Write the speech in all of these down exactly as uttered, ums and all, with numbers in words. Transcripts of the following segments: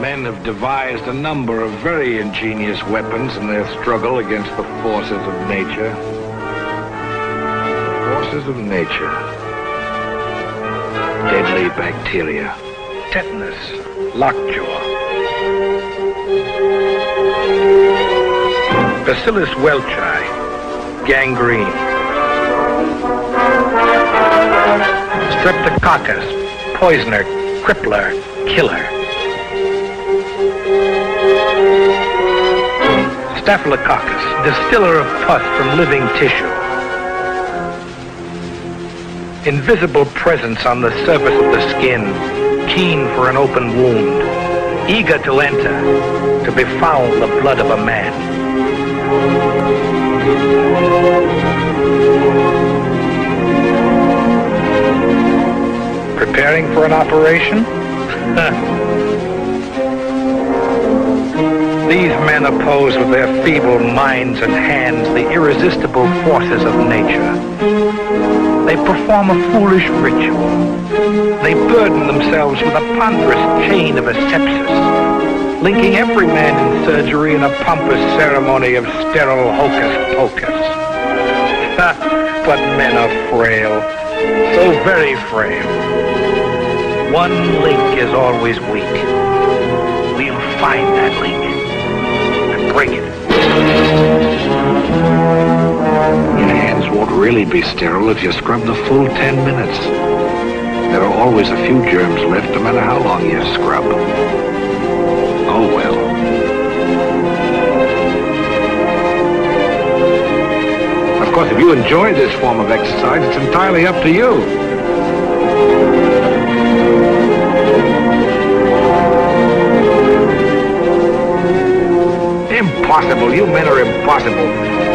Men have devised a number of very ingenious weapons in their struggle against the forces of nature. Forces of nature. Deadly bacteria. Tetanus. Lockjaw. Bacillus welchii. Gangrene. Streptococcus, poisoner, crippler, killer. Staphylococcus, distiller of pus from living tissue. Invisible presence on the surface of the skin, keen for an open wound, eager to enter, to befoul the blood of a man. Preparing for an operation? These men oppose with their feeble minds and hands the irresistible forces of nature. They perform a foolish ritual. They burden themselves with a ponderous chain of asepsis, linking every man in surgery in a pompous ceremony of sterile hocus-pocus. But men are frail. So very frail. One link is always weak. We'll find that link and break it. Your hands won't really be sterile if you scrub the full ten minutes. There are always a few germs left no matter how long you scrub. Oh well. Of course, if you enjoy this form of exercise, it's entirely up to you. Impossible. You men are impossible.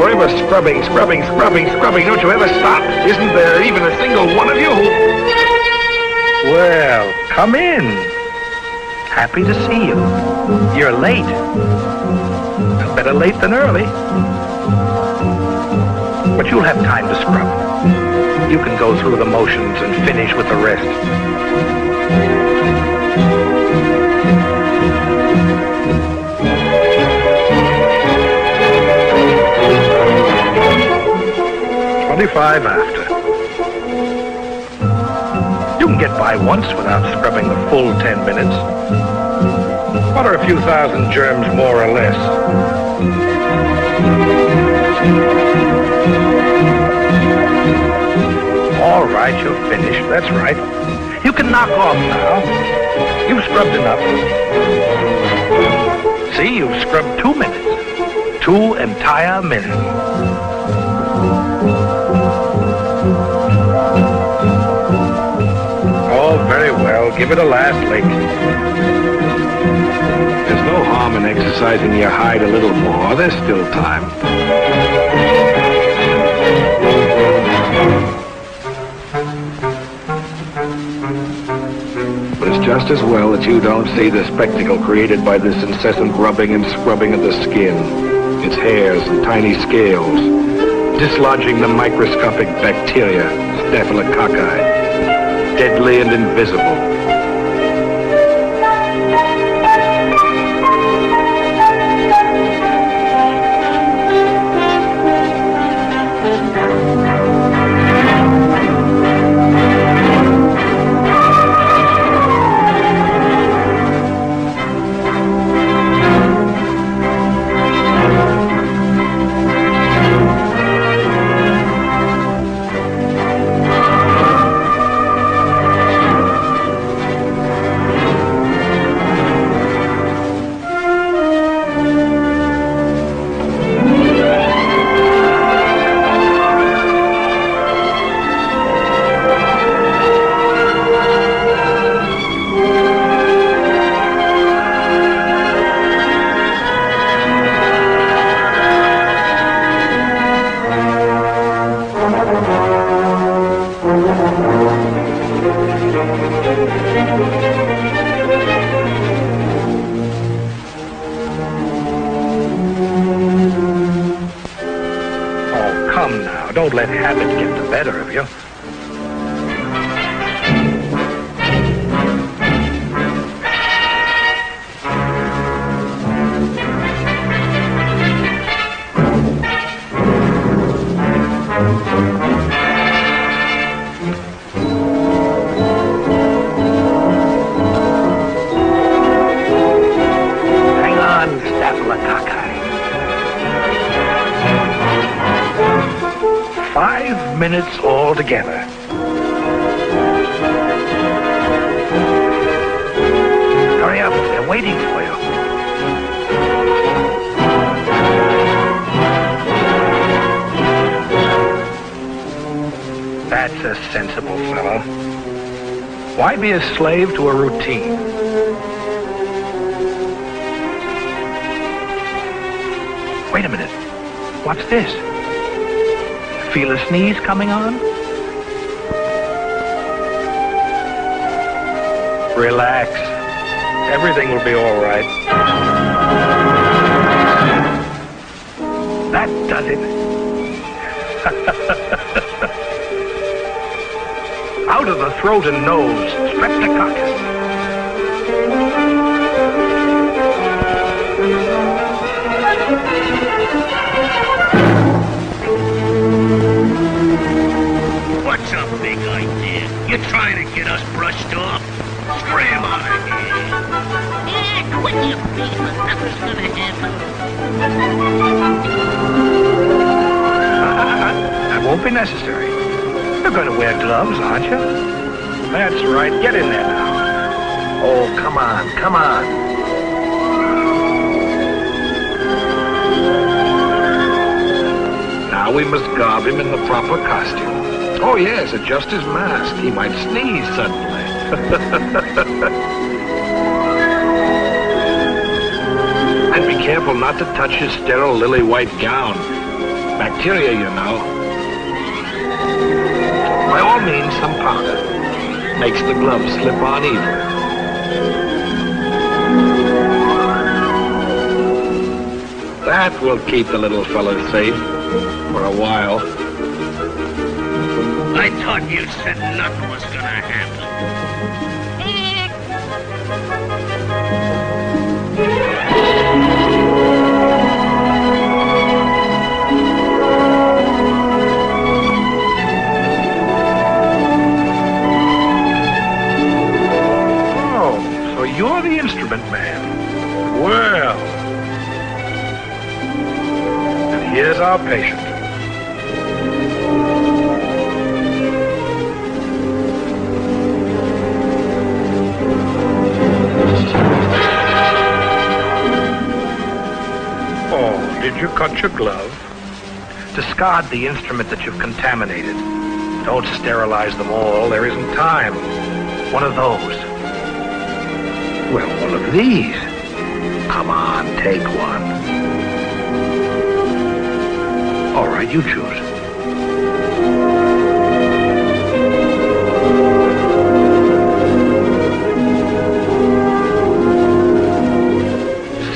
Forever scrubbing, scrubbing, scrubbing, scrubbing. Don't you ever stop? Isn't there even a single one of you who... Well, come in. Happy to see you. You're late. Better late than early. But you'll have time to scrub. You can go through the motions and finish with the rest. twenty-five after. You can get by once without scrubbing the full ten minutes. What are a few thousand germs more or less? All right, you're finished. That's right. You can knock off now. You've scrubbed enough. See, you've scrubbed two minutes. Two entire minutes. Oh, very well. Give it a last lick. There's no harm in exercising your hide a little more. There's still time. Just as well that you don't see the spectacle created by this incessant rubbing and scrubbing of the skin, its hairs and tiny scales, dislodging the microscopic bacteria, staphylococci, deadly and invisible. Habit get the better of you. minutes altogether. Hurry up, they're waiting for you. That's a sensible fellow. Why be a slave to a routine? Wait a minute. What's this? Feel a sneeze coming on? Relax. Everything will be all right. That does it. Out of the throat and nose, Streptococcus. What's a big idea? You're trying to get us brushed off? Spray him out of here. Yeah, quit your beating. Nothing's gonna happen. That won't be necessary. You're gonna wear gloves, aren't you? That's right. Get in there now. Oh, come on, come on. Now we must garb him in the proper costume. Oh yes, adjust his mask. He might sneeze suddenly. And be careful not to touch his sterile lily white gown. Bacteria, you know. By all means, some powder. Makes the gloves slip on even. That will keep the little fellow safe. For a while. I thought you said nothing was gonna happen. Oh, so you're the instrument man. Well. Here's our patient. Oh, did you cut your glove? Discard the instrument that you've contaminated. Don't sterilize them all. There isn't time. One of those. Well, one of these. Come on, take one. All right, you choose.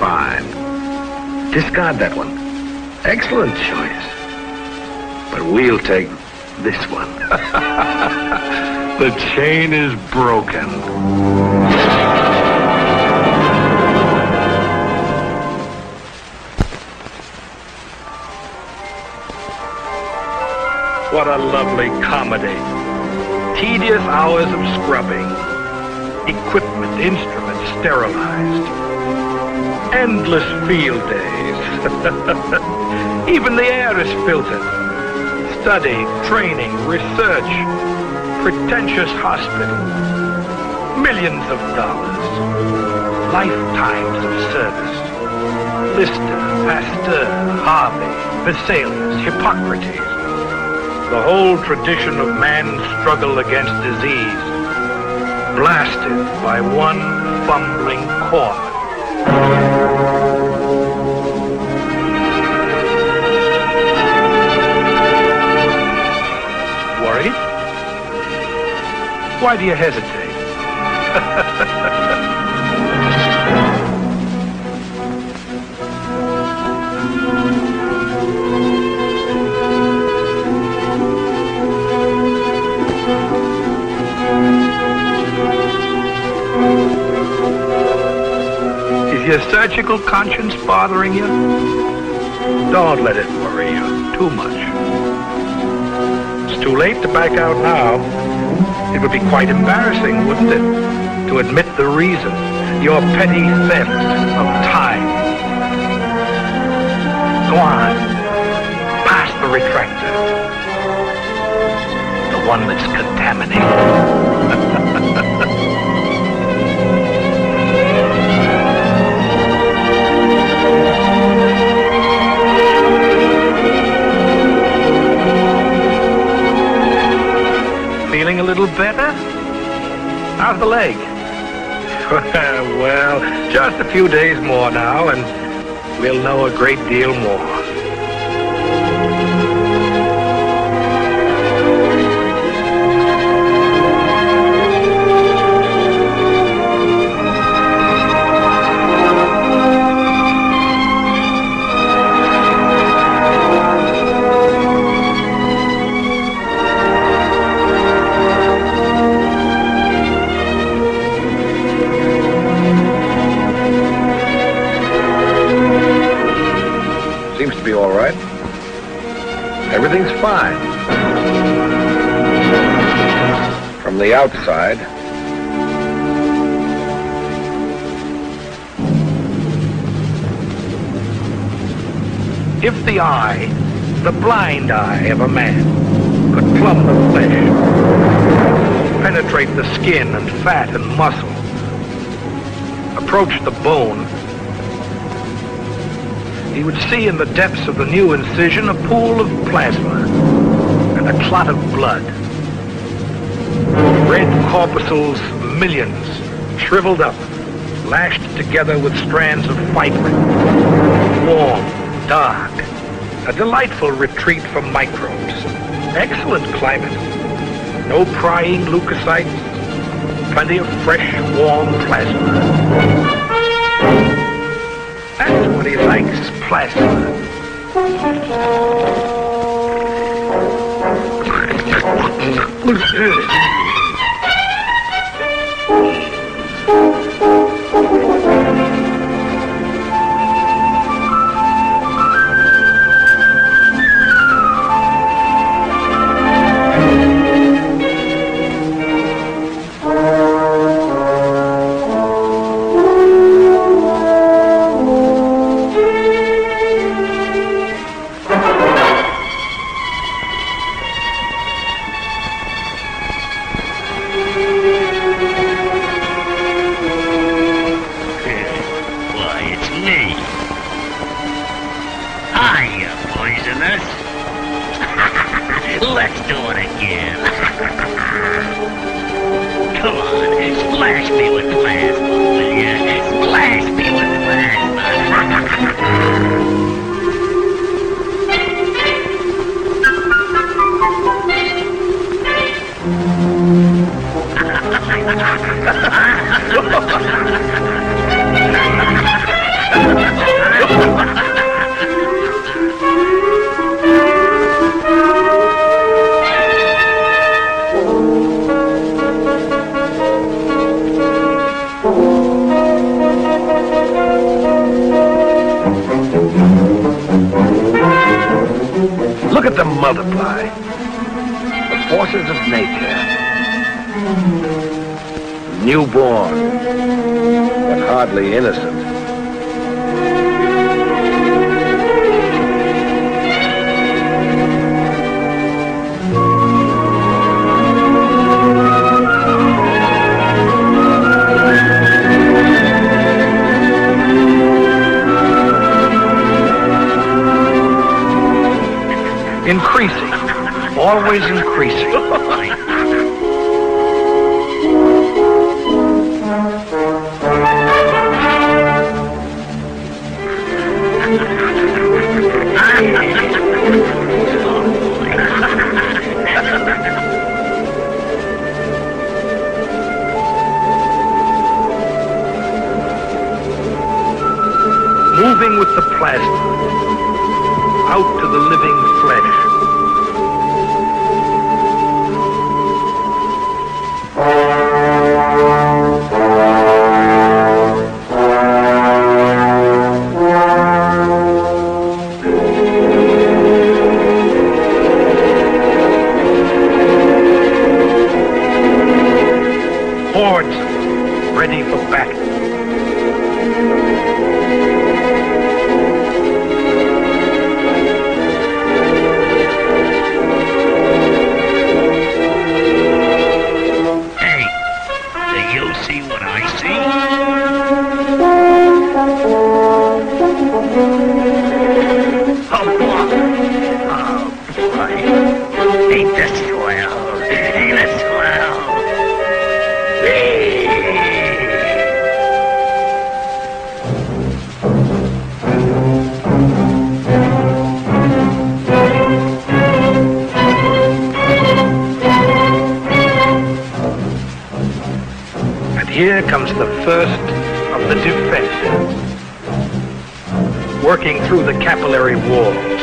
Fine. Discard that one. Excellent choice. But we'll take this one. The chain is broken. What a lovely comedy. Tedious hours of scrubbing. Equipment, instruments sterilized. Endless field days. Even the air is filtered. Study, training, research. Pretentious hospital. Millions of dollars. Lifetimes of service. Lister, Pasteur, Harvey, Vesalius, Hippocrates. The whole tradition of man's struggle against disease, blasted by one fumbling corner. Worried? Why do you hesitate? Is your surgical conscience bothering you? Don't let it worry you too much. It's too late to back out now. It would be quite embarrassing, wouldn't it, to admit the reason, your petty theft of time. Go on, past the retractor. the one that's contaminated. Feeling a little better? How's the leg? Well, just a few days more now, and we'll know a great deal more. Seems to be all right. Everything's fine. From the outside. If the eye, the blind eye of a man, could plumb the flesh, penetrate the skin and fat and muscle, approach the bone, he would see in the depths of the new incision a pool of plasma and a clot of blood. Red corpuscles, millions, shriveled up, lashed together with strands of fibrin. Warm, dark, a delightful retreat for microbes. Excellent climate. No prying leukocytes, plenty of fresh, warm plasma. That's what he likes, plasma. You'll see what I see. Oh, oh boy. Ain't this swell? Ain't this swell? Here comes the first of the defenses, working through the capillary walls,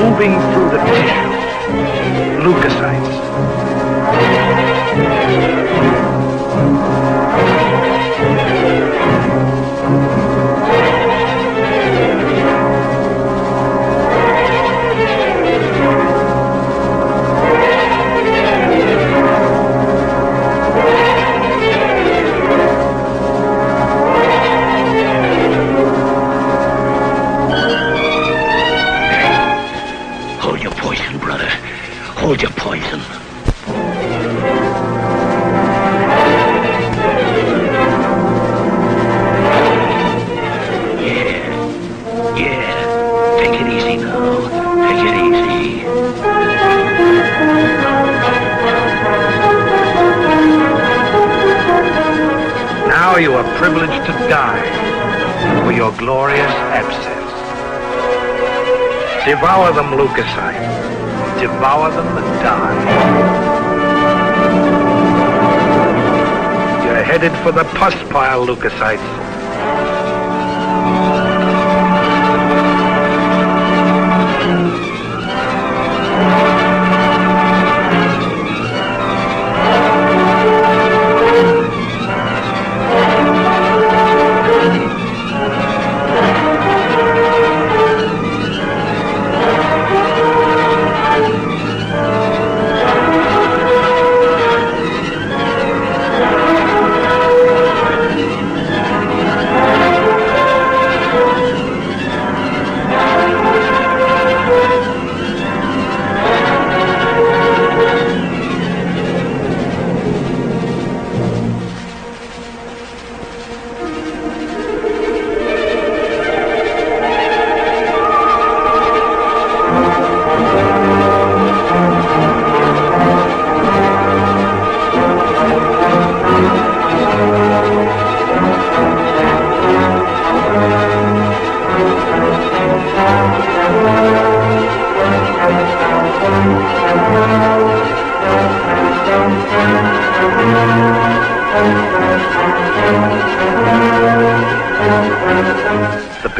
moving through the tissue, leukocytes. Hold your poison. Yeah, yeah. Take it easy now. Take it easy. Now you are privileged to die for your glorious abscess. Devour them, leukocytes. Devour them and die. You're headed for the pus pile, leukocytes.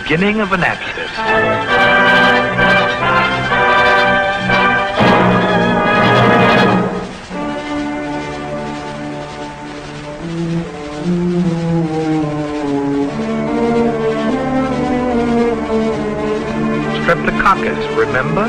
Beginning of an abscess. Streptococcus, remember?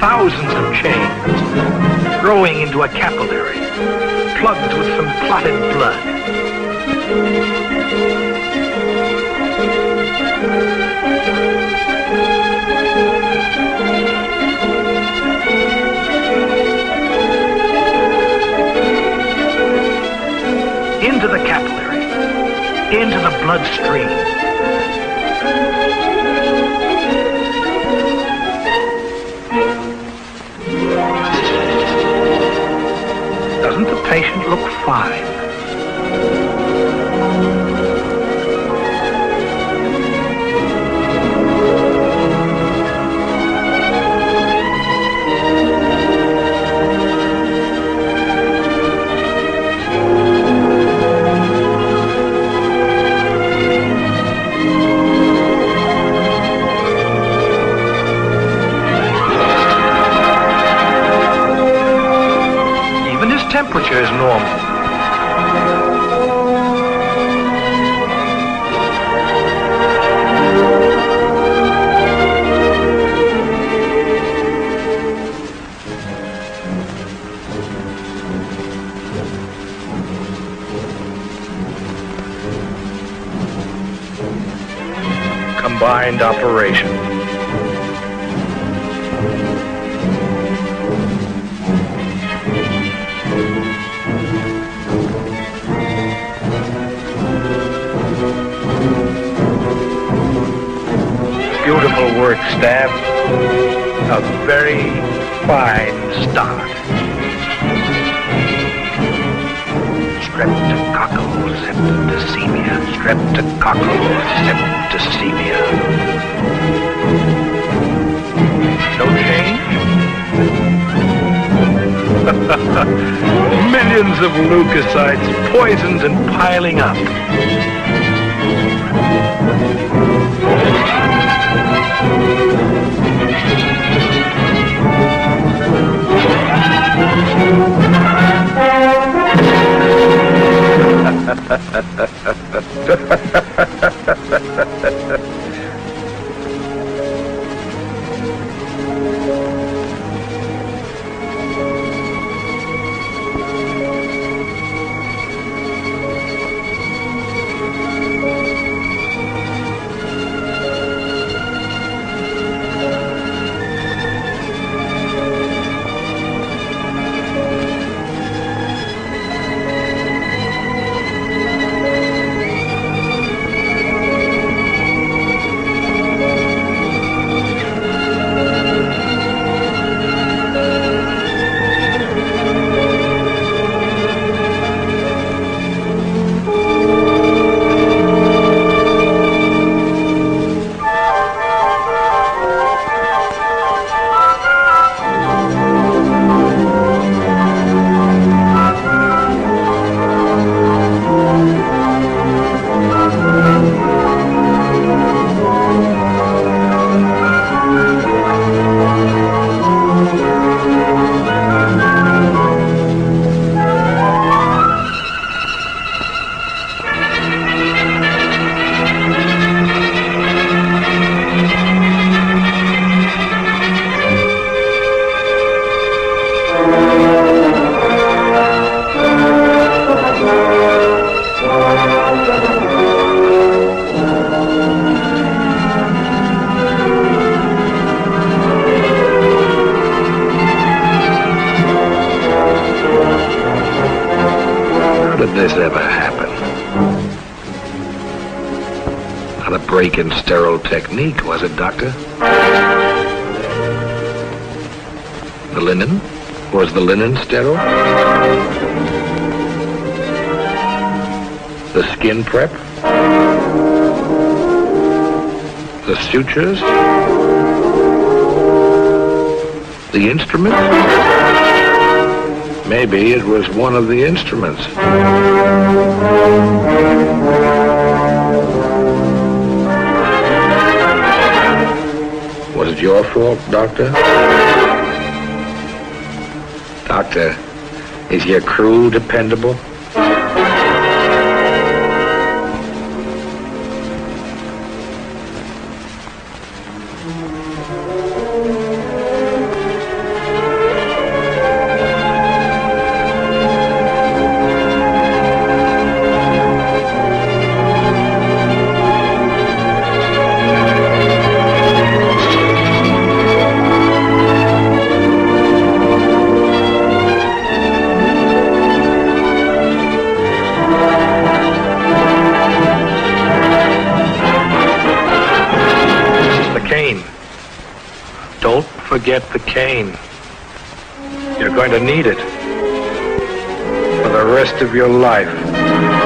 thousands of chains growing into a capillary, plugged with some clotted blood. Into the capillary, into the bloodstream. Doesn't the patient look fine? Temperature is normal. Combined operation. Beautiful work, staff. A very fine start. Streptococcal septicemia. Streptococcal septicemia. No change? Millions of leukocytes, poisons and piling up. In sterile technique, was it, Doctor? The linen? Was the linen sterile? The skin prep? The sutures? The instruments? Maybe it was one of the instruments. Was it your fault, Doctor? Doctor, is your crew dependable? forget the cane. You're going to need it for the rest of your life.